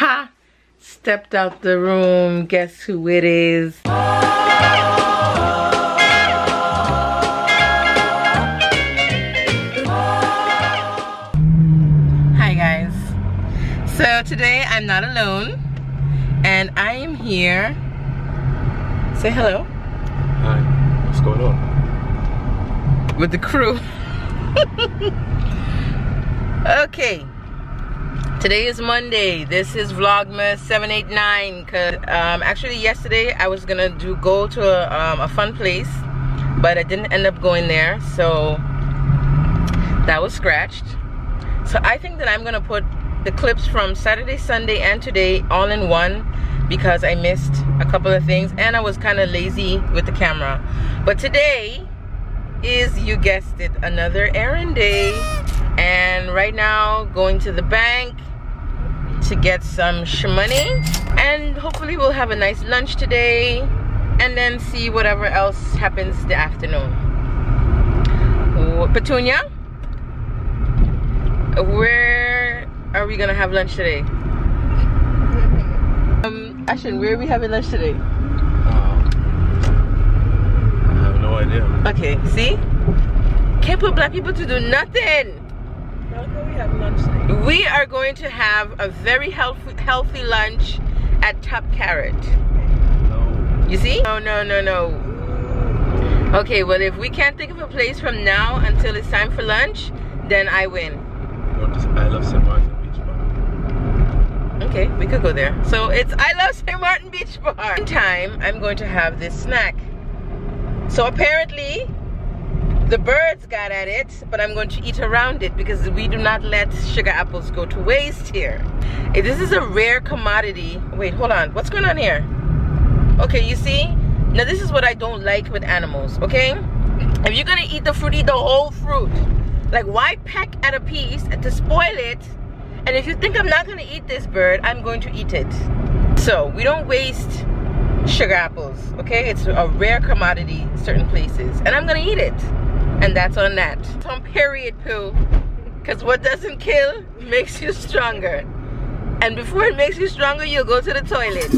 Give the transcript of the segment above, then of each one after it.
Ha! Stepped out the room. Guess who it is? Hi guys. So today I'm not alone and I am here. Say hello. Hi. What's going on? With the crew. Okay. Today is Monday. This is Vlogmas 789. Cause actually yesterday I was gonna go to a fun place, but I didn't end up going there, so that was scratched. So I think that I'm gonna put the clips from Saturday, Sunday, and today all in one because I missed a couple of things and I was kind of lazy with the camera. But today is, you guessed it, another errand day, and right now going to the bank to get some shmoney, and hopefully we'll have a nice lunch today and then see whatever else happens the afternoon. Petunia, where are we gonna have lunch today? Ashton, where are we having lunch today? I have no idea. Okay, see? Can't put black people to do nothing. We are going to have a very healthy lunch at Top Carrot. You see? No, no, no, no. Okay, well, if we can't think of a place from now until it's time for lunch, then I win. I love Saint Martin Beach Park. Okay, we could go there. So it's I love Saint Martin Beach Park. In time, I'm going to have this snack. So apparently, the birds got at it, but I'm going to eat around it because we do not let sugar apples go to waste here. This is a rare commodity. Wait, hold on. What's going on here? Okay, you see? Now this is what I don't like with animals, okay? If you're gonna eat the fruit, eat the whole fruit. Like, why peck at a piece to spoil it? And if you think I'm not gonna eat this bird, I'm going to eat it. So, we don't waste sugar apples, okay? It's a rare commodity in certain places, and I'm gonna eat it. And that's on that. Some period poo. Because what doesn't kill makes you stronger. And before it makes you stronger, you'll go to the toilet.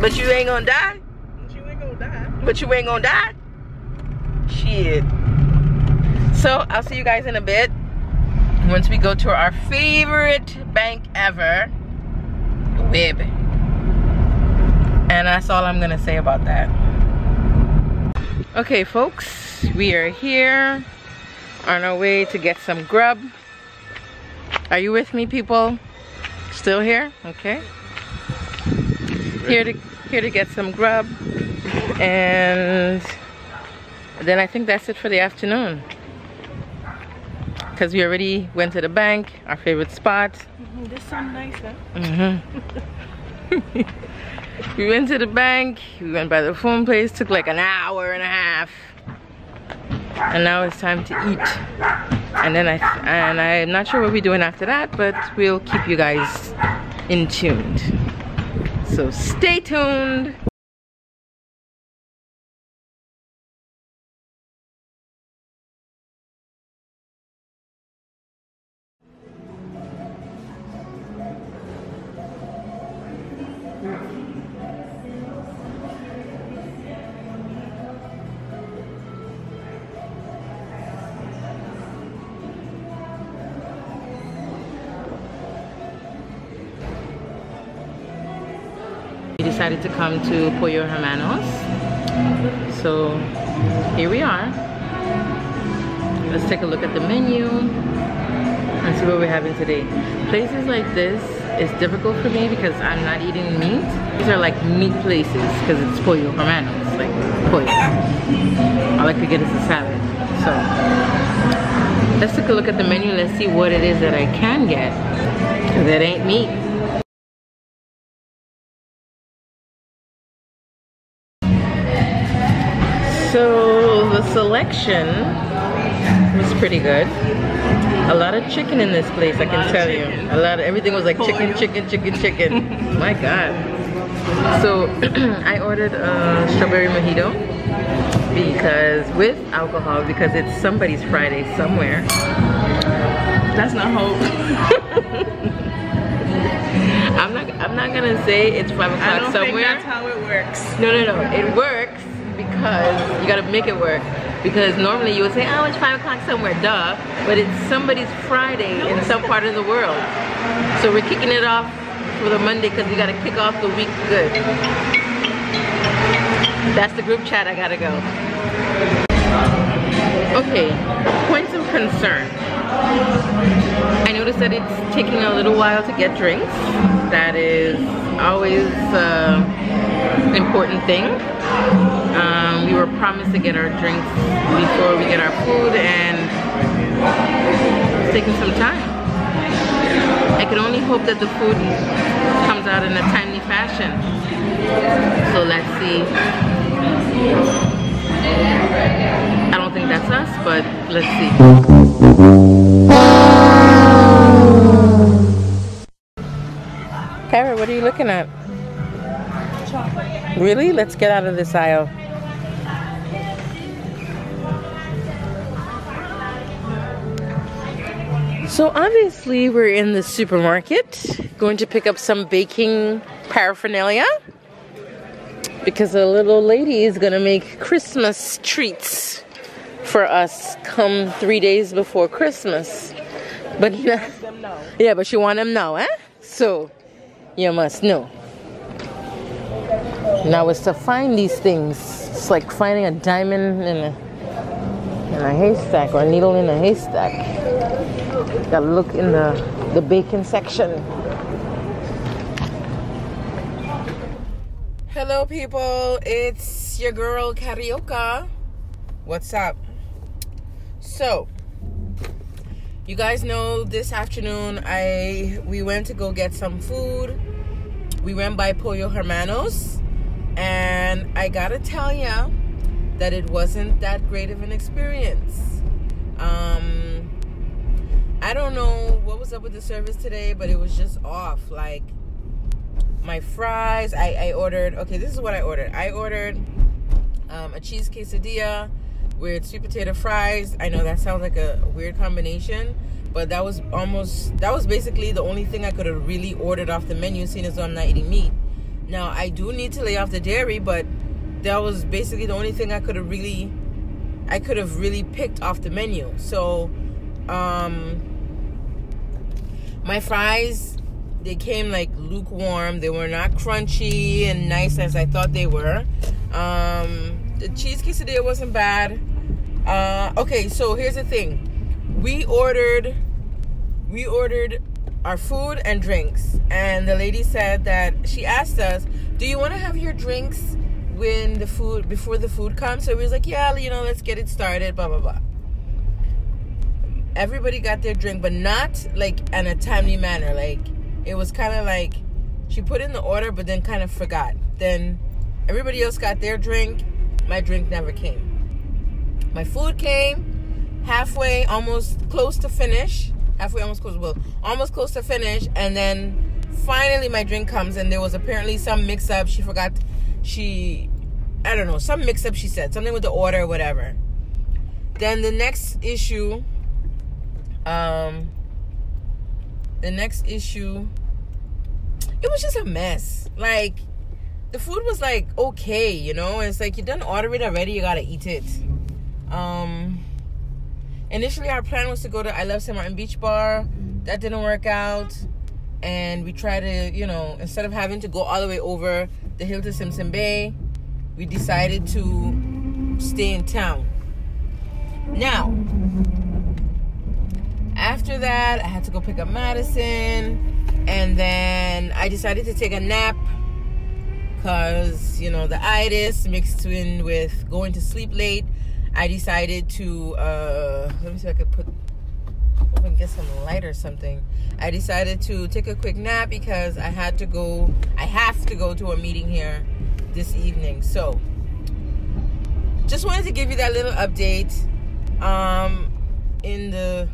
But you ain't gonna die. You ain't gonna die. But you ain't gonna die. Shit. So I'll see you guys in a bit. Once we go to our favorite bank ever, Wib. And that's all I'm gonna say about that. Okay, folks, we are here on our way to get some grub. Are you with me, people? Still here? Okay. Here to get some grub, and then I think that's it for the afternoon. Because we already went to the bank, our favorite spot. Mm-hmm, this sounds nice, huh? Mm-hmm. We went to the bank, we went by the phone place, took like an hour and a half. And now it's time to eat. And then I'm not sure what we're doing after that, but we'll keep you guys in tune. So stay tuned. Decided to come to Pollo Hermanos, so here we are. Let's take a look at the menu and see what we're having today. Places like this is difficult for me because I'm not eating meat. These are like meat places because it's Pollo Hermanos, like pollo. All I could get is a salad. So let's take a look at the menu. Let's see what it is that I can get that ain't meat. So the selection was pretty good. A lot of chicken in this place, I can tell you. A lot of everything was like chicken, chicken, chicken, chicken. My God. So I ordered a strawberry mojito because with alcohol because it's somebody's Friday somewhere. That's not hope. I'm not. not gonna say it's 5 o'clock somewhere. I don't think that's how it works. No, it works because you gotta make it work. Because normally you would say, oh, it's 5 o'clock somewhere, duh. But it's somebody's Friday in some part of the world. So we're kicking it off for the Monday because we gotta kick off the week good. That's the group chat, I gotta go. Okay, points of concern. I noticed that it's taking a little while to get drinks. That is always an important thing. We were promised to get our drinks before we get our food, and it's taking some time. I can only hope that the food comes out in a timely fashion. So let's see. I don't think that's us, but let's see. Carrot, what are you looking at? Chocolate. Really? Let's get out of this aisle. So obviously we're in the supermarket, going to pick up some baking paraphernalia because the little lady is gonna make Christmas treats for us come 3 days before Christmas. But she wants them now. Yeah, but she wants them now, eh? So you must know. Now it's to find these things. It's like finding a diamond in a haystack or a needle in a haystack. Gotta look in the bacon section. Hello people, it's your girl Carioca. What's up? So, you guys know this afternoon we went to go get some food. We went by Pollo Hermanos, and I gotta tell ya that it wasn't that great of an experience. I don't know what was up with the service today, but it was just off. Like, my fries, I ordered, okay, this is what I ordered. I ordered a cheese quesadilla with sweet potato fries. I know that sounds like a weird combination, but that was basically the only thing I could have really ordered off the menu, seeing as though I'm not eating meat. Now, I do need to lay off the dairy, but that was basically the only thing I could have really picked off the menu. So, my fries, they came like lukewarm. They were not crunchy and nice as I thought they were. The cheese quesadilla wasn't bad. Okay, so here's the thing. We ordered our food and drinks. And the lady said that she asked us, do you want to have your drinks when the food, before the food comes? So we was like, yeah, you know, let's get it started, blah, blah, blah. Everybody got their drink, but not like in a timely manner. Like, it was kind of like she put in the order but then kind of forgot. Then everybody else got their drink. My drink never came. My food came halfway, almost close to finish. Halfway, almost close, well, almost close to finish. And then finally my drink comes, and there was apparently some mix-up. She forgot, I don't know, some mix-up, she said. Something with the order, whatever. Then the next issue, it was just a mess. Like, the food was like okay, you know, it's like you done order it already, you gotta eat it. Initially our plan was to go to, I love Saint Martin Beach Bar. That didn't work out, and we tried to, you know, instead of having to go all the way over the hill to Simpson Bay, we decided to stay in town. Now after that, I had to go pick up Madison, and then I decided to take a nap because, you know, the itis mixed in with going to sleep late. I decided to, let me see if I could get some light or something. I decided to take a quick nap because I have to go to a meeting here this evening. So, just wanted to give you that little update.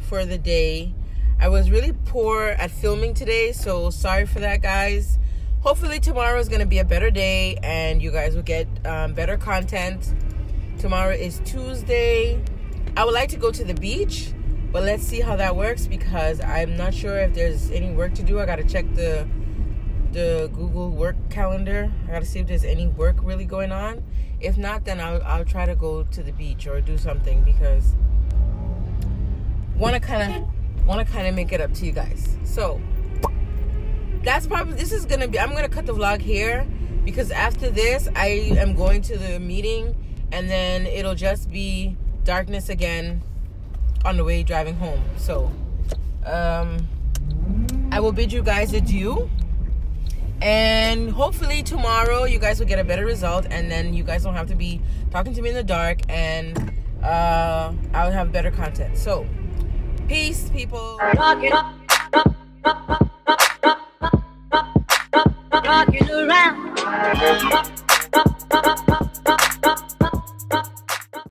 For the day, I was really poor at filming today, so sorry for that, guys. Hopefully tomorrow is gonna be a better day, and you guys will get better content. Tomorrow is Tuesday. I would like to go to the beach, but let's see how that works because I'm not sure if there's any work to do. I gotta check the the Google work calendar. I gotta see if there's any work really going on. If not, then I'll try to go to the beach or do something, because wanna kind of make it up to you guys. So that's probably, this is gonna be, I'm gonna cut the vlog here, because after this I am going to the meeting, and then it'll just be darkness again on the way driving home. So I will bid you guys adieu, and hopefully tomorrow you guys will get a better result, and then you guys don't have to be talking to me in the dark, and I'll have better content. So peace, people. Rock it up.